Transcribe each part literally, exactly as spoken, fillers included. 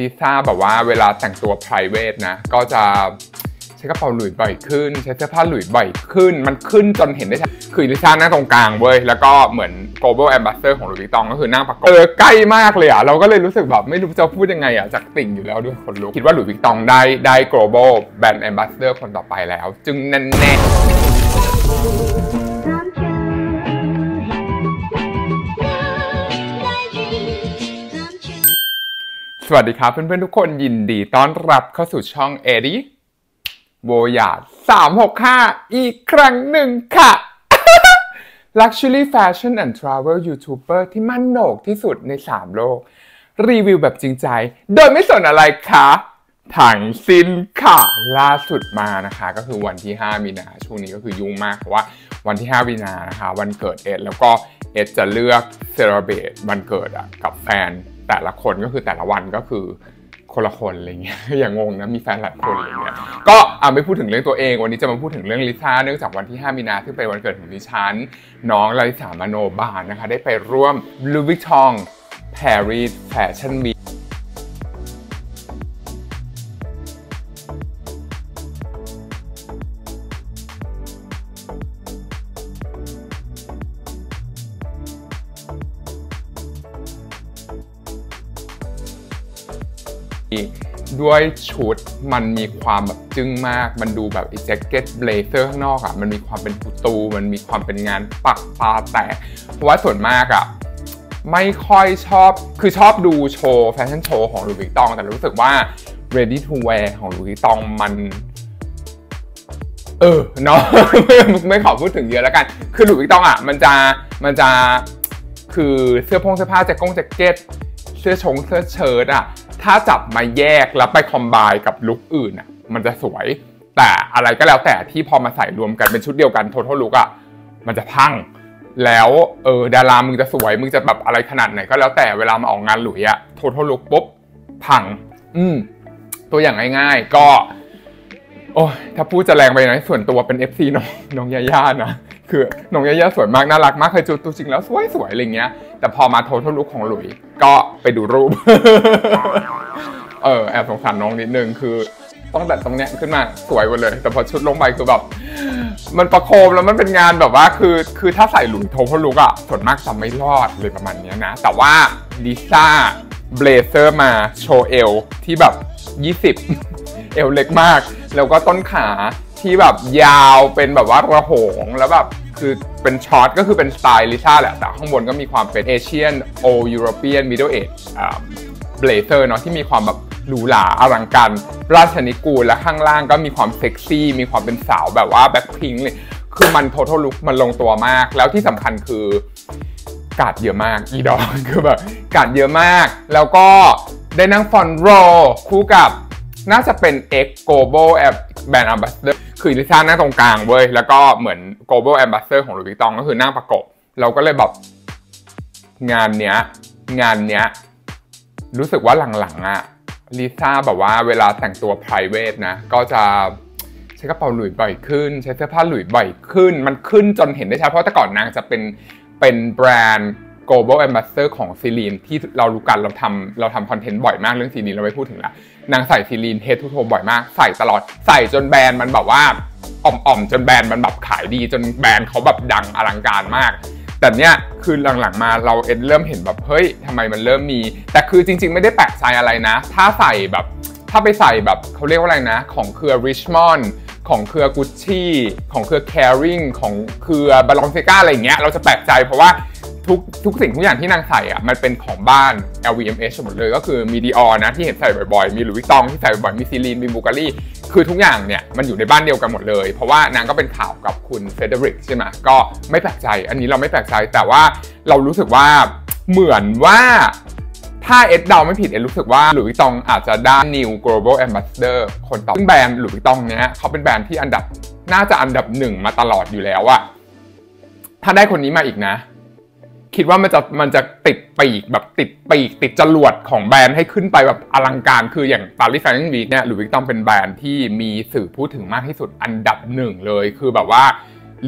Lisa แบบว่าเวลาแต่งตัว private นะก็จะใช้กระเป๋าหลุยส์บ่อยขึ้นใช้เสื้อผ้าหลุยส์บ่อยขึ้นมันขึ้นจนเห็นได้ชัดคือ Lisa นั่งตรงกลางเว้ยแล้วก็เหมือน global ambassador ของ Louis Vuitton ก็คือนั่งประกบเออใกล้มากเลยอ่ะเราก็เลยรู้สึกแบบไม่รู้จะพูดยังไงอ่ะจากติ่งอยู่แล้วด้วยคนลุกคิดว่า Louis Vuitton ได้ได้ global brand ambassador คนต่อไปแล้วจึงแน่ๆสวัสดีครับเพื่อนๆทุกคนยินดีต้อนรับเข้าสู่ช่องเอริโวยาสามหกห้าอีกครั้งหนึ่งค่ะ Luxury Fashion and Travel YouTuber ที่มั่นโหนกที่สุดในสามโลกรีวิวแบบจริงใจโดยไม่สนอะไรคะทั้งสิ้นค่ะล่าสุดมานะคะก็คือวันที่ห้ามีนาช่วงนี้ก็คือยุ่งมากเพราะว่าวันที่ห้ามีนานะคะวันเกิดเอ็ดแล้วก็เอ็ดจะเลือกเซเลบเรตวันเกิดอ่ะกับแฟนแต่ละคนก็คือแต่ละวันก็คือคนละคนอะไรเงี้ยอย่างงงนะมีแฟนหลายคนอะไรเงี้ยก็อ่ะไม่พูดถึงเรื่องตัวเองวันนี้จะมาพูดถึงเรื่องลิซ่าเนื่องจากวันที่ห้ามีนาซึ่งเป็นวันเกิดของดิฉันน้องลิซ่ามโนบาลนะคะได้ไปร่วม Louis Vuitton Paris Fashion Weekด้วยชุดมันมีความแบบจึ้งมากมันดูแบบไอ้แจ็คเก็ตเบลเซอร์ข้างนอกอ่ะมันมีความเป็นปูตูมันมีความเป็นงานปักปาแตกเพราะว่าส่วนมากอ่ะไม่ค่อยชอบคือชอบดูโชว์แฟชั่นโชว์ของLouis Vuittonแต่รู้สึกว่า ready to wear ของLouis Vuittonมันเออเนาะ ไม่ขอพูดถึงเยอะแล้วกันคือLouis Vuittonอ่ะมันจะมันจะคือเสื้อพงเสื้อผ้าแจ็คกงแจ็คเก็ตเสื้อชงเสื้อเชิ้ตอ่ะถ้าจับมาแยกแล้วไปคอมไบน์กับลุคอื่นอ่ะมันจะสวยแต่อะไรก็แล้วแต่ที่พอมาใส่รวมกันเป็นชุดเดียวกันโททัลลุคอ่ะมันจะพังแล้วเออดารามึงจะสวยมึงจะแบบอะไรขนาดไหนก็แล้วแต่เวลามาออกงานหลุยอ่ะโททัลลุคปุ๊บพังอืมตัวอย่างง่ายๆก็โอ้ถ้าพูดจะแรงไปนะส่วนตัวเป็น เอฟ ซี น้องน้องยาย่านะคือน้องยาย่าสวยมากน่ารักมากเคยเจอตัวจริงแล้วสวยสวยอะไรเงี้ยแต่พอมาโททัลลุคของหลุยก็ไปดูรูปเออแอบสงสารน้องนิดนึงคือต้องดัดตรงเนี้ยขึ้นมาสวยหมดเลยแต่พอชุดลงไปคือแบบมันประโคมแล้วมันเป็นงานแบบว่าคือคือถ้าใส่หลุยโททัลลุคอะส่วนมากจะไม่รอดเลยประมาณนี้นะแต่ว่าลิซ่าเบลเซอร์มาโชว์เอวที่แบบยี่สิบเอวเล็กมากแล้วก็ต้นขาที่แบบยาวเป็นแบบว่าระโหงแล้วแบบคือเป็นช็อตก็คือเป็นสไตล์ลิซ่าแหละแต่ข้างบนก็มีความเป็นเอเชียนโอยุโรเปียนมิดเดิลเอจเบลเซอร์เนาะที่มีความแบบหรูหราอลังการราชนิกูลและข้างล่างก็มีความเซ็กซี่มีความเป็นสาวแบบว่าแบ็คพิงค์เลยคือมันโททัลลุคมันลงตัวมากแล้วที่สำคัญคือกาดเยอะมากอีดอคือแบบกาดเยอะมากแล้วก็ได้นั่งฟอนโรคู่กับน่าจะเป็น X Global Brand Ambassador คือลิซ่านั่งตรงกลางเว้ยแล้วก็เหมือน Global Ambassador ของ Louis Vuitton ก็คือนั่งประกบเราก็เลยแบบงานเนี้ยงานเนี้ยรู้สึกว่าหลังๆอะลิซ่าแบบว่าเวลาแต่งตัว private นะก็จะใช้กระเป๋าหลุยส์บ่อยขึ้นใช้เสื้อผ้าหลุยส์บ่อยขึ้นมันขึ้นจนเห็นได้ชัดเพราะแต่ก่อนนางจะเป็นเป็นแบรนด์ Global Ambassador ของ Celine ที่เรารู้กันเราทำเราทำคอนเทนต์บ่อยมากเรื่อง Celine เราไม่พูดถึงละนางใส่ Celine Head to Toe บ่อยมากใส่ตลอดใส่จนแบรนด์มันแบบว่าอ่อมๆจนแบรนด์มันแบบขายดีจนแบรนด์เขาแบบดังอลังการมากแต่เนี้ยคือหลังๆมาเราเอ็นเริ่มเห็นแบบเฮ้ยทำไมมันเริ่มมีแต่คือจริงๆไม่ได้แปลกใจอะไรนะถ้าใส่แบบถ้าไปใส่แบบเขาเรียกว่าอะไรนะของเครือ Richmond ของเครือ Gucci ของเครือ Caring ของเครือ Balenciaga อะไรเงี้ยเราจะแปลกใจเพราะว่าทุกทุกสิ่งทุกอย่างที่นางใส่อ่ะมันเป็นของบ้าน แอล วี เอ็ม เอช หมดเลยก็คือมี Dior นะที่เห็นใส่บ่อยๆมี Louis Vuitton ที่ใส่บ่อยๆมี Celine มี Bulgari คือทุกอย่างเนี่ยมันอยู่ในบ้านเดียวกันหมดเลยเพราะว่านางก็เป็นข่าวกับคุณเฟเดริกใช่ไหมก็ไม่แปลกใจอันนี้เราไม่แปลกใจแต่ว่าเรารู้สึกว่าเหมือนว่าถ้าเอ็ดเดาไม่ผิดเอ็ดรู้สึกว่า Louis Vuitton อาจจะได้ New Global Ambassador คนต่อซึ่งแบรนด์ Louis Vuitton เนี้ยเขาเป็นแบรนด์ที่อันดับน่าจะอันดับหนึ่งมาตลอดอยู่แล้วอะถ้าได้คนนี้มาอีกนะคิดว่ามันจะมันจะติดปีกแบบติดปีกติดจรวดของแบรนด์ให้ขึ้นไปแบบอลังการคืออย่าง Paris Fashion Week เนี่ย Louis Vuitton เป็นแบรนด์ที่มีสื่อพูดถึงมากที่สุดอันดับหนึ่งเลยคือแบบว่า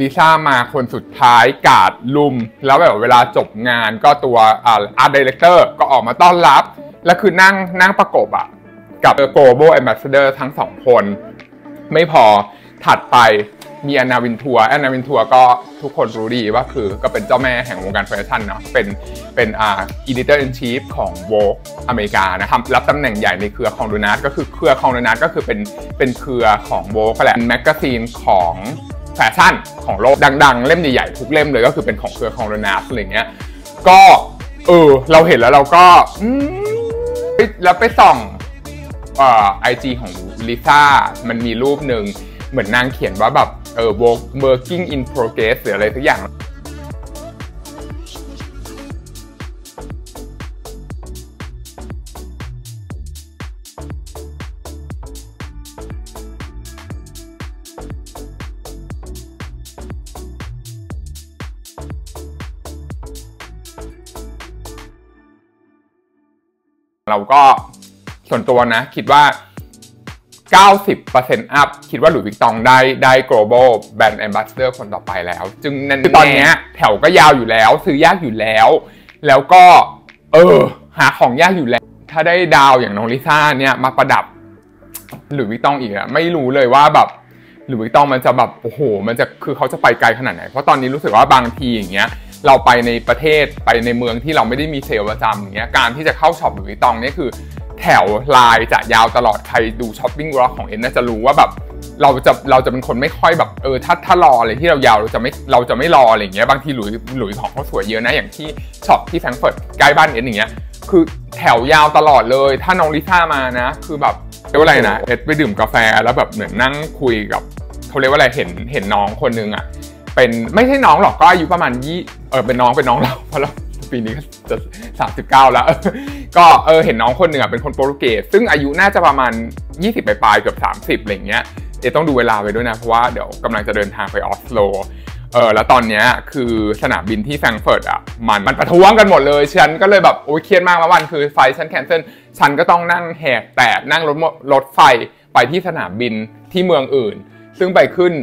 ลิซ่ามาคนสุดท้ายกาดลุมแล้วแบบเวลาจบงานก็ตัวอาร์ตไดเรคเตอร์ก็ออกมาต้อนรับ แล้วคือนั่งนั่งประกบอะกับโกลบอลแอมบาสเดอร์ทั้งสองคนไม่พอถัดไปมีแอนนาวินทัวร์แอนนาวินทัวร์ก็ทุกคนรู้ดีว่าคือก็เป็นเจ้าแม่แห่งวงการแฟชั่นเนาะเป็นเป็นอ่า editor in chief ของ Vogue อเมริกานะครับรับตำแหน่งใหญ่ในเครือคองโดนัทก็คือเครือคองโดนัทก็คือเป็นเป็นเครือของ Vogue แหละแมกกาซีนของแฟชั่นของโลกดังๆเล่มใหญ่ๆทุกเล่มเลยก็คือเป็นของเครือคองโดนัทอะไรเงี้ยก็เออเราเห็นแล้วเราก็อืมแล้วไปส่องอ่า ไอ จี ของ Lisa มันมีรูปหนึ่งเหมือนนางเขียนว่าแบบเออ working in progress หรืออะไรทุกอย่างเราก็ส่วนตัวนะคิดว่าเก้าสิบเปอร์เซ็นต์ อัพคิดว่าหลุยส์วิกตองได้ได้ global brand ambassador คนต่อไปแล้วจึงนั่นตอนนี้แถวก็ยาวอยู่แล้วซื้อยากอยู่แล้วแล้วก็เออหาของยากอยู่แล้วถ้าได้ดาวอย่างน้องลิซ่าเนี่ยมาประดับหลุยส์วิกตองอีกอะไม่รู้เลยว่าแบบหลุยส์วิกตองมันจะแบบโอ้โหมันจะคือเขาจะไปไกลขนาดไหนเพราะตอนนี้รู้สึกว่าบางทีอย่างเงี้ยเราไปในประเทศไปในเมืองที่เราไม่ได้มีเซลล์ประจำอย่างเงี้ยการที่จะเข้าช็อปหลุยส์วิกตองเนี่ยคือแถวลายจะยาวตลอดใครดูช้อปปิ้งบล็อกของเอ็นน่าจะรู้ว่าแบบเราจะเราจะเป็นคนไม่ค่อยแบบเออถ้าถ้ารออะไรที่เรายาวเราจะไม่เราจะไม่รออะไรอย่างเงี้ยบางทีหลุยหลุยของเขาสวยเยอะนะอย่างที่ช็อปที่แฟรงก์เฟิร์ตใกล้บ้านเอ็นอย่างเงี้ยคือแถวยาวตลอดเลยถ้าน้องลิซ่ามานะคือแบบเรียกว่าอะไรนะเอ็นไปดื่มกาแฟแล้วแบบเหมือนนั่งคุยกับเขาเรียกว่าอะไรเห็นเห็นน้องคนนึงอ่ะเป็นไม่ใช่น้องหรอกก็อายุประมาณยี่เออเป็นน้องเป็นน้องเราเพราะเราปีนี้จะสามสิบเก้าแล้วก็เออเห็นน้องคนหนึ่งอ่ะเป็นคนโปรตุเกสซึ่งอายุน่าจะประมาณยี่สิบปลายๆเกือบสามสิบอะไรเงี้ยเอต้องดูเวลาไปด้วยนะเพราะว่าเดี๋ยวกำลังจะเดินทางไปออสโลเออแล้วตอนเนี้ยคือสนามบินที่แฟรงก์เฟิร์ตอ่ะมันมันประท้วงกันหมดเลยฉันก็เลยแบบโอ้ยเครียดมากมาวันคือไฟฉันแคนเซิลฉันก็ต้องนั่งแหกแตกนั่งรถรถไฟไปที่สนามบินที่เมืองอื่นซึ่งไปขึ้น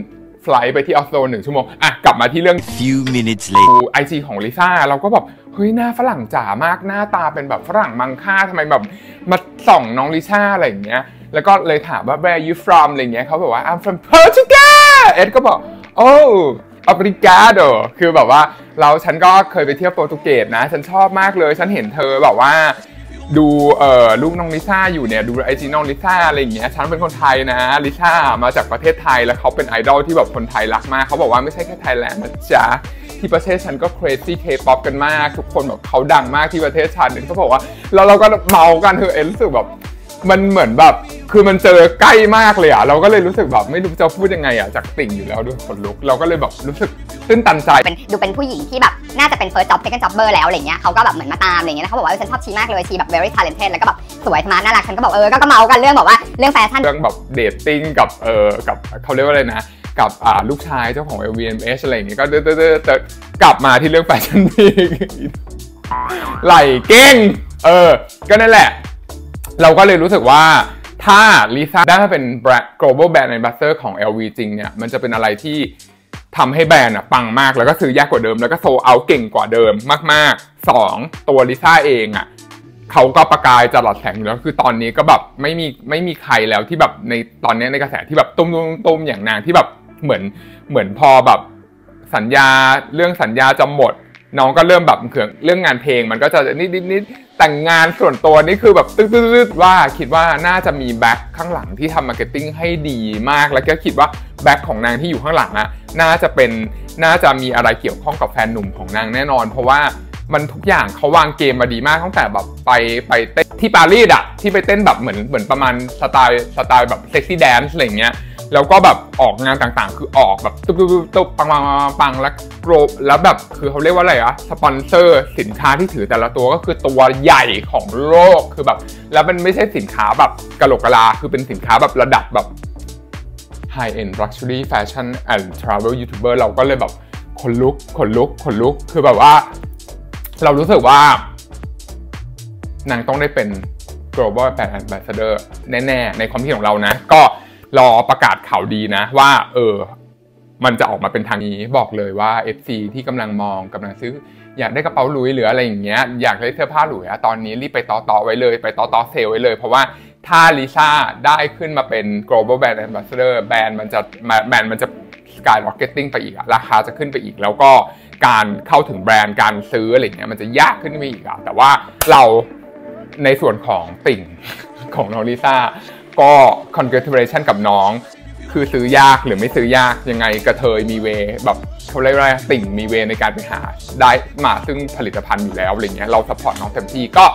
ไฟล์ไปที่ออสโลหนึ่งชั่วโมงอ่ะกลับมาที่เรื่อง few minutes later ไอจีของลิซ่าเราก็แบบเฮ้ยหน้าฝรั่งจ๋ามากหน้าตาเป็นแบบฝรั่งมังค่าทำไมแบบมาส่องน้องลิซ่าอะไรอย่างเงี้ยแล้วก็เลยถามว่า where you from อะไรเงี้ยเขาบอกว่า I'm from Portugal เอ็ดก็บอก oh obrigado คือแบบว่าเราฉันก็เคยไปเที่ยวโปรตุเกสนะฉันชอบมากเลยฉันเห็นเธอแบบว่าดูเอ่อลูกน้องลิซ่าอยู่เนี่ยดูไอจีน้องลิซ่าอะไรอย่างเงี้ยฉันเป็นคนไทยนะลิซ่ามาจากประเทศไทยแล้วเขาเป็นไอดอลที่แบบคนไทยรักมากเขาบอกว่าไม่ใช่แค่ไทยแลนด์นะจ๊ะที่ประเทศฉันก็ crazy K-pop กันมากทุกคนแบบเขาดังมากที่ประเทศฉันเขาบอกว่าเราเราก็เมากันเธอเอ็นรู้สึกแบบมันเหมือนแบบคือมันเจอใกล้มากเลยอ่ะเราก็เลยรู้สึกแบบไม่รู้จะพูดยังไงอ่ะจากติ่งอยู่แล้วด้วยขนลุกเราก็เลยแบบรู้สึกตื่นตันใจเป็นดูเป็นผู้หญิงที่แบบน่าจะเป็น first job second jobber แล้วอะไรเงี้ยเขาก็แบบเหมือนมาตามอะไรเงี้ยเขาบอกว่าฉันชอบชีมากเลยชีแบบ very talented แล้วก็แบบสวยสมาร์ทน่ารักฉันก็บอกเออก็เมากันเรื่องแบบว่าเรื่องแฟชั่นเรื่องแบบเดทติ้งกับเออกับเขาเรียกว่าอะไรนะกับลูกชายเจ้าของ แอล วี เอ็ม เอช อะไรอย่างงี้ก็เตอะกลับมาที่เรื่องแฟชั่นวีคไหลเก่งเออก็นั่นแหละเราก็เลยรู้สึกว่าถ้าลิซ่าได้มาเป็น global brand ambassador ของ แอล วี จริงเนี่ยมันจะเป็นอะไรที่ทำให้แบรนด์อ่ะปังมากแล้วก็ซื้อยากกว่าเดิมแล้วก็โซเอาเก่งกว่าเดิมมากๆสองตัวลิซ่าเองอ่ะเขาก็ประกายตลอดแสงอยู่แล้วคือตอนนี้ก็แบบไม่มีไม่มีใครแล้วที่แบบในตอนนี้ในกระแสที่แบบตุ้มตุ้มตุ้มอย่างนางที่แบบเหมือนเหมือนพอแบบสัญญาเรื่องสัญญาจะหมดน้องก็เริ่มแบบเขื่องเรื่องงานเพลงมันก็จะนิดนิดแต่งงานส่วนตัวนี่คือแบบตื้อๆว่าคิดว่าน่าจะมีแบ็คข้างหลังที่ทำมาร์เก็ตติ้งให้ดีมากแล้วก็คิดว่าแบ็คของนางที่อยู่ข้างหลังอ่ะน่าจะเป็นน่าจะมีอะไรเกี่ยวข้องกับแฟนหนุ่มของนางแน่นอนเพราะว่ามันทุกอย่างเขาวางเกมมาดีมากตั้งแต่แบบไปไปเต้นที่ปารีสอ่ะที่ไปเต้นแบบเหมือนเหมือนประมาณสไตล์สไตล์แบบเซ็กซี่แดนซ์อะไรเงี้ยแล้วก็แบบออกงานต่างๆคือออกแบบตุ๊บตุ๊บตุ๊บปังปังปังแล้วโกรบแล้วแบบคือเขาเรียกว่าอะไรอะสปอนเซอร์สินค้าที่ถือแต่ละตัวก็คือตัวใหญ่ของโลกคือแบบแล้วมันไม่ใช่สินค้าแบบกะโหลกกะลาคือเป็นสินค้าแบบระดับแบบ high end luxury fashion and travel youtuber เราก็เลยแบบขนลุกขนลุกขนลุกคือแบบว่าเรารู้สึกว่านางต้องได้เป็น global brand ambassador แน่ๆในความคิดของเรานะก็รอประกาศข่าวดีนะว่าเออ มันจะออกมาเป็นทางนี้บอกเลยว่า เอฟ ซี ที่กำลังมองกำลังซื้ออยากได้กระเป๋าหลุยหรืออะไรอย่างเงี้ยอยากได้เสื้อผ้าหลุยตอนนี้รีบไปต่อต่อไว้เลยไปต่อต่อเซลไว้เลยเพราะว่าถ้า Lisa ได้ขึ้นมาเป็น global brand ambassador แบรนด์มันจะแบรนด์มันจะสกายมาร์เก็ตติ้งไปอีกอะราคาจะขึ้นไปอีกแล้วก็การเข้าถึงแบรนด์การซื้ออะไรเงี้ยมันจะยากขึ้นไปอีกอะแต่ว่าเราในส่วนของติ่งของน้อง Lisa ก็ congratulation กับน้องคือซื้อยากหรือไม่ซื้อยากยังไงกระเทยมีเวแบบเขาเรียกว่าติ่งมีเวในการไปหาได้มาซึ่งผลิตภัณฑ์อยู่แล้วอะไรเงี้ยเราซัพพอร์ตน้องเต็มที่ก็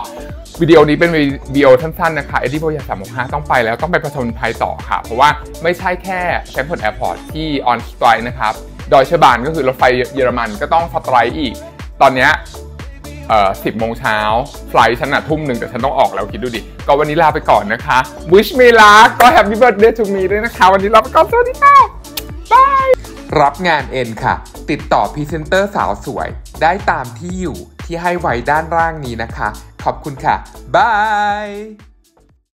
วิดีโอนี้เป็นวิดีโอสั้นๆนะคะเอดี้โพยาสามหกห้าต้องไปแล้วต้องไปประชนภัยต่อค่ะเพราะว่าไม่ใช่แค่แชมเปิลแอร์พอร์ตที่ออนสไตร์นะครับดอยเชบานก็คือรถไฟเยอรมันก็ต้องสไตร์อีกตอนเนี้ยเอ่อสิบโมงเช้าไฟล์ฉันอะทุ่มหนึ่งแต่ฉันต้องออกแล้วคิดดูดิก็วันนี้ลาไปก่อนนะคะ wish me luck ก็ happy birthday to me ด้วยนะคะวันนี้ลาไปก่อนสวัสดีค่ะ bye รับงานเอ็นค่ะติดต่อพรีเซนเตอร์สาวสวยได้ตามที่อยู่ที่ให้ไว้ด้านล่างนี้นะคะขอบคุณค่ะ bye